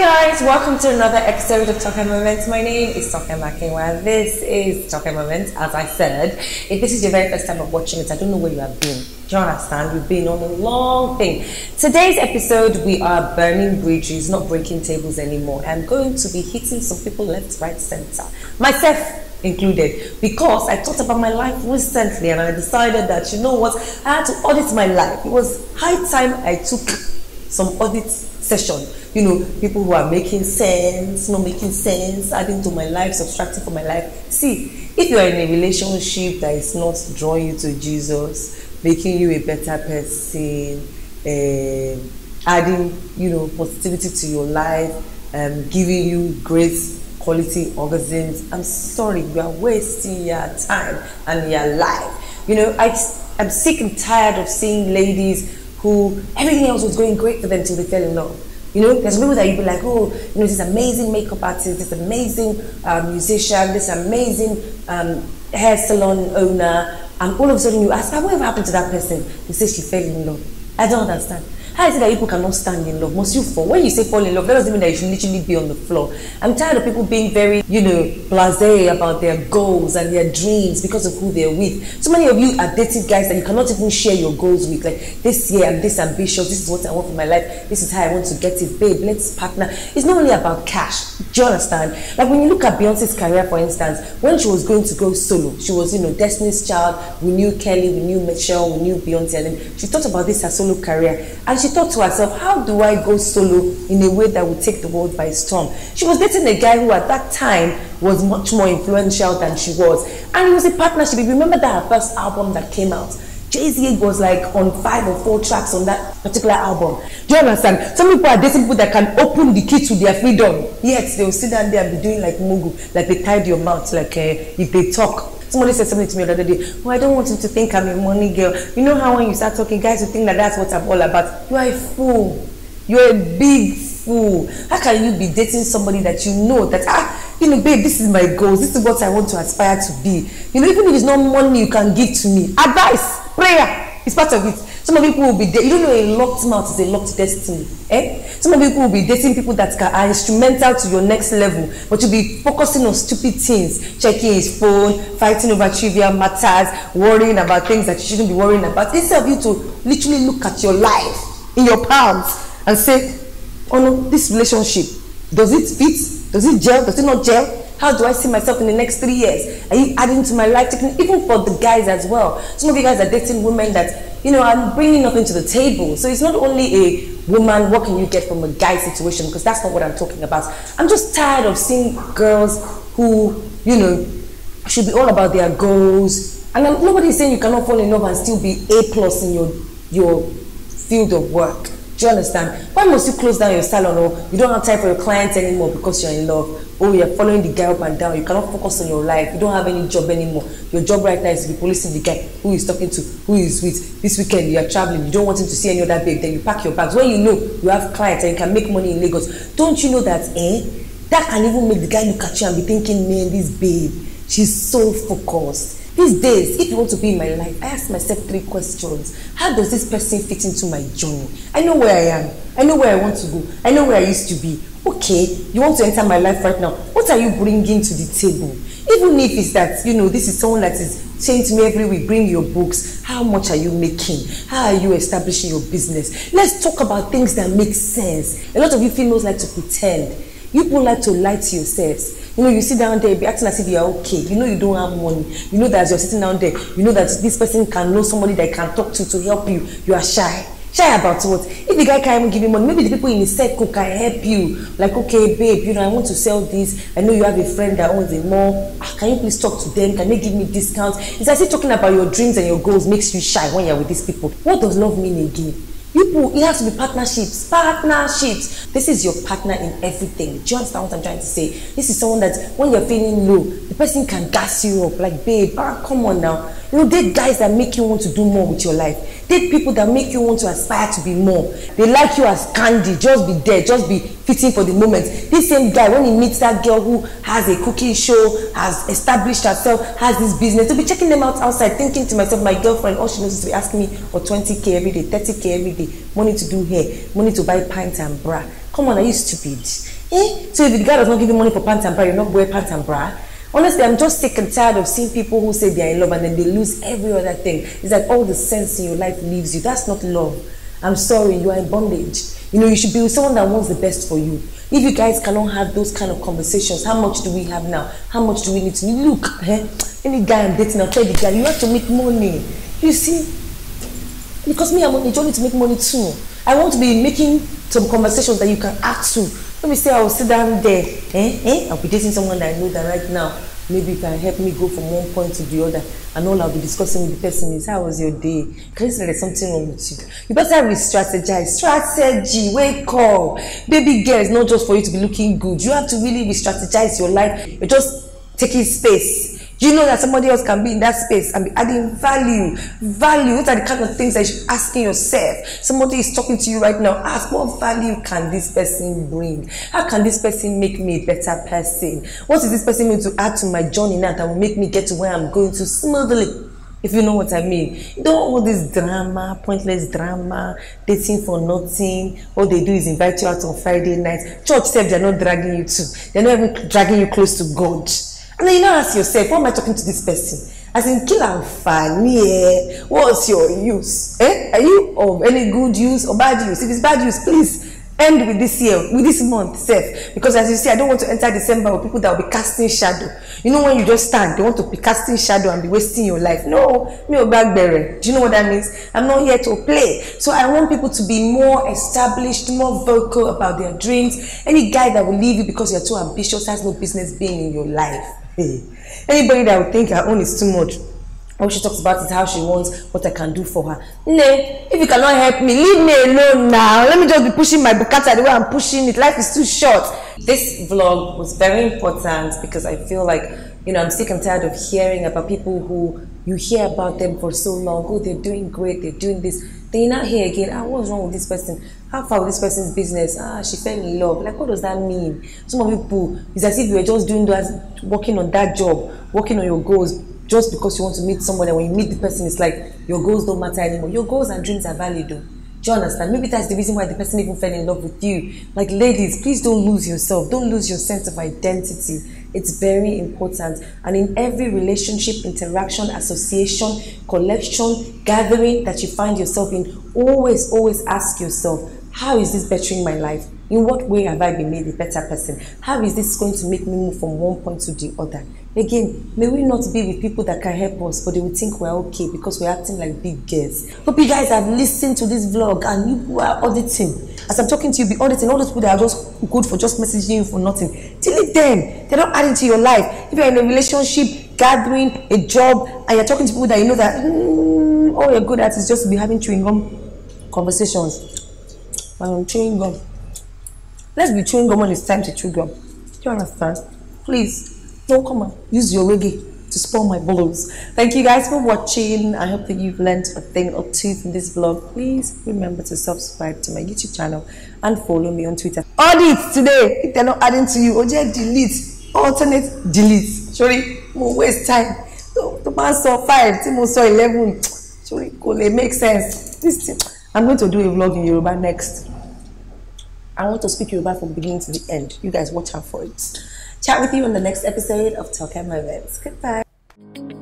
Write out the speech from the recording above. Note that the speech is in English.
Hi guys, welcome to another episode of Toke Moments. My name is Toke Makinwa. This is Toke Moments. As I said, if this is your very first time of watching it, I don't know where you have been. Do you understand? You've been on a long thing. Today's episode, we are burning bridges, not breaking tables anymore. I'm going to be hitting some people left, right, center. Myself included, because I thought about my life recently and I decided that, you know what, I had to audit my life. It was high time I took some audit session. You know, people who are making sense, not making sense, adding to my life, subtracting from my life. See, if you are in a relationship that is not drawing you to Jesus, making you a better person, adding, you know, positivity to your life, giving you grace, quality, orgasms, I'm sorry, you are wasting your time and your life. You know, I'm sick and tired of seeing ladies who everything else was going great for them till they fell in love. You know, there's people that you'd be like, oh, you know, this amazing makeup artist, this amazing musician, this amazing hair salon owner, and all of a sudden you ask, whatever happened to that person? You say she fell in love. I don't understand. How is it that people cannot stand in love? Must you fall? When you say fall in love, that doesn't mean that you should literally be on the floor. I'm tired of people being very, you know, blasé about their goals and their dreams because of who they're with. So many of you are dating guys that you cannot even share your goals with. Like, this year I'm this ambitious, this is what I want for my life, this is how I want to get it, babe, let's partner. It's not only about cash, do you understand? Like when you look at Beyoncé's career, for instance, when she was going to go solo, she was, you know, Destiny's Child, we knew Kelly, we knew Michelle, we knew Beyoncé, and then she thought about this, her solo career, and she thought to herself, how do I go solo in a way that would take the world by storm? She was dating a guy who at that time was much more influential than she was, and it was a partnership. Remember that her first album that came out, Jay-Z was like on 5 or 4 tracks on that particular album. Do you understand? Some people are dating people that can open the key to their freedom, yet they will sit down there and be doing like mugu, like they tied your mouth, like if they talk. Somebody said something to me the other day, oh, I don't want you to think I'm a money girl. You know how when you start talking, guys will think that that's what I'm all about. You are a fool. You're a big fool. How can you be dating somebody that you know that, you know, babe, this is my goals, this is what I want to aspire to be. You know, even if it's not money you can give to me, advice, prayer, it's part of it. Some people will be dating, you don't know, a locked mouth is a locked destiny. Eh? Some people will be dating people that are instrumental to your next level, but you'll be focusing on stupid things, checking his phone, fighting over trivial matters, worrying about things that you shouldn't be worrying about. Instead of you to literally look at your life in your palms and say, oh no, this relationship, does it fit? Does it gel? Does it not gel? How do I see myself in the next 3 years? Are you adding to my life? Even for the guys as well. Some of you guys are dating women that, you know, I'm bringing nothing to the table. So it's not only a woman, what can you get from a guy situation? Because that's not what I'm talking about. I'm just tired of seeing girls who, you know, should be all about their goals. And nobody's saying you cannot fall in love and still be A+ in your field of work. Do you understand? Why must you close down your salon, or you don't have time for your clients anymore because you're in love, or you're following the guy up and down, you cannot focus on your life, you don't have any job anymore, your job right now is to be policing the guy who is talking to, who is with, this weekend you are traveling, you don't want him to see any other babe, then you pack your bags, when you know you have clients and you can make money in Lagos, don't you know that, that can even make the guy look at you and be thinking, man, this babe, she's so focused. These days, if you want to be in my life, I ask myself 3 questions. How does this person fit into my journey? I know where I am. I know where I want to go. I know where I used to be. Okay, you want to enter my life right now. What are you bringing to the table? Even if it's that, you know, this is someone that is saying to me every week, bring your books. How much are you making? How are you establishing your business? Let's talk about things that make sense. A lot of you females like to pretend. You people like to lie to yourselves. You know, you sit down there, you be acting as if you are okay. You know you don't have money. You know that as you're sitting down there, you know that this person can know somebody that can talk to help you. You are shy. Shy about what? If the guy can't even give you money, maybe the people in his circle can help you. Like, okay, babe, you know, I want to sell this. I know you have a friend that owns a mall. Can you please talk to them? Can they give me discounts? It's as if talking about your dreams and your goals makes you shy when you're with these people. What does love mean again? People, it has to be partnerships. Partnerships. This is your partner in everything. Do you understand what I'm trying to say? This is someone that when you're feeling low, the person can gas you up. Like, babe, come on now. You know, date guys that make you want to do more with your life. Date people that make you want to aspire to be more. They like you as candy, just be there, just be fitting for the moment. This same guy, when he meets that girl who has a cooking show, has established herself, has this business, they'll be checking them out outside, thinking to myself, my girlfriend, all she knows is to be asking me for 20K every day, 30K every day, money to do hair, money to buy pants and bra. Come on, are you stupid? Eh? So if the guy does not give you money for pants and bra, you're not wearing pants and bra. Honestly, I'm just sick and tired of seeing people who say they're in love and then they lose every other thing. It's like all the sense in your life leaves you. That's not love. I'm sorry, you are in bondage. You know, you should be with someone that wants the best for you. If you guys cannot have those kind of conversations, how much do we have now? How much do we need to look? Eh? Any guy I'm dating, I'll tell the guy, you have to make money. You see? Because me, I'm on a journey to make money too. I want to be making some conversations that you can add to. Let me say I'll sit down there, I'll be dating someone that I know that right now, maybe you can help me go from one point to the other, and all I'll be discussing with the person is, how was your day? Can you say there's something wrong with you? You better re-strategize. Strategy, wake up. Baby girl, it's not just for you to be looking good. You have to really re-strategize your life. You're just taking space. You know that somebody else can be in that space and be adding value. Value, what are the kind of things that you're asking yourself? Somebody is talking to you right now. Ask, what value can this person bring? How can this person make me a better person? What is this person going to add to my journey now that will make me get to where I'm going to smoothly? If you know what I mean. Don't all this drama, pointless drama, dating for nothing. All they do is invite you out on Friday night. Church said they're not dragging you to. They're not even dragging you close to God. And then you now ask yourself, why am I talking to this person? As in, kill and funny, what's your use? Eh? Are you of any good use or bad use? If it's bad use, please end with this year, with this month, self. Because as you see, I don't want to enter December with people that will be casting shadow. You know, when you just stand, they want to be casting shadow and be wasting your life. No, me a backbearer. Do you know what that means? I'm not here to play. So I want people to be more established, more vocal about their dreams. Any guy that will leave you because you're too ambitious has no business being in your life. Hey. Anybody that would think her own is too much, all she talks about is how she wants, what I can do for her. Nay, if you cannot help me, leave me alone now. Let me just be pushing my bukata the way I'm pushing it. Life is too short. This vlog was very important because I feel like, you know, I'm sick and tired of hearing about people who you hear about them for so long. Oh, they're doing great, they're doing this. Then you're not here again. Ah, what's wrong with this person? How far with this person's business? Ah, she fell in love. Like, what does that mean? Some of people, it's as if you were just doing that, working on that job, working on your goals, just because you want to meet someone, and when you meet the person, it's like your goals don't matter anymore. Your goals and dreams are valid though. Do you understand? Maybe that's the reason why the person even fell in love with you. Like, ladies, please don't lose yourself. Don't lose your sense of identity. It's very important. And in every relationship, interaction, association, collection, gathering that you find yourself in, always, always ask yourself, how is this bettering my life? In what way have I been made a better person? How is this going to make me move from one point to the other? Again, may we not be with people that can help us, but they will think we're okay because we're acting like big girls. Hope you guys have listened to this vlog and you are auditing. As I'm talking to you, be auditing all those people that are just good for just messaging you for nothing. Delete them. They're not adding to your life. If you're in a relationship, gathering, a job, and you're talking to people that you know that all you're good at is just be having chewing gum conversations. Chewing gum. Let's be chewing gum when it's time to chew gum. Do you understand? Please. No, come on, use your reggae to spoil my balls. Thank you guys for watching. I hope that you've learned a thing or two from this vlog. Please remember to subscribe to my YouTube channel and follow me on Twitter. Audit today. If they're not adding to you, OJ delete, alternate delete. Sorry, we'll waste time. The man saw 5, Timo saw 11. Sorry, it makes sense. This thing. I'm going to do a vlog in Yoruba next. I want to speak Yoruba from beginning to the end. You guys watch out for it. Chat with you on the next episode of Toke Makinwa. Goodbye.